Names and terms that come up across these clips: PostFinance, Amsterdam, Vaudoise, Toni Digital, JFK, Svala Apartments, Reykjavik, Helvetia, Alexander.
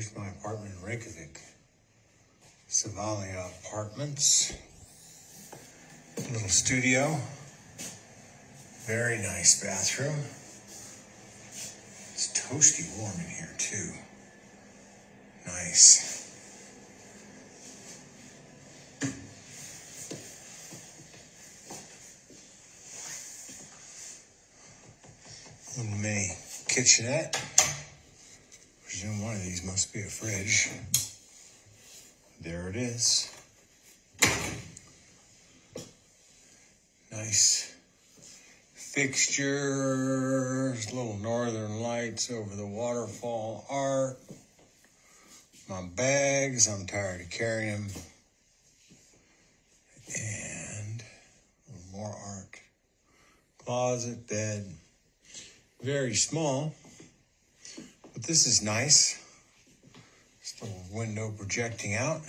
Here's my apartment in Reykjavik. Svala Apartments. Little studio. Very nice bathroom. It's toasty warm in here too. Nice. Little mini kitchenette. I presume one of these must be a fridge. There it is. Nice fixtures, little northern lights over the waterfall art. My bags, I'm tired of carrying them. And more art. Closet, bed. Very small, but this is nice. This little window projecting out.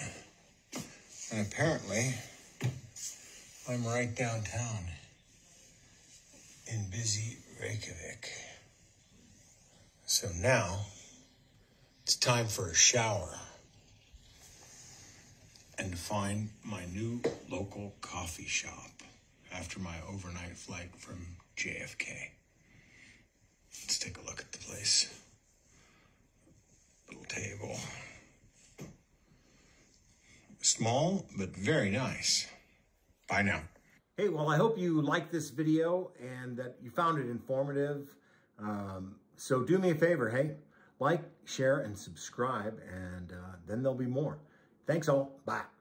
And apparently, I'm right downtown in busy Reykjavik. So now, it's time for a shower and to find my new local coffee shop after my overnight flight from JFK. Let's take a look at the place. Little table. Small, but very nice. Bye now. Hey, well, I hope you liked this video and that you found it informative. So do me a favor, hey? Like, share, and subscribe, and then there'll be more. Thanks all. Bye.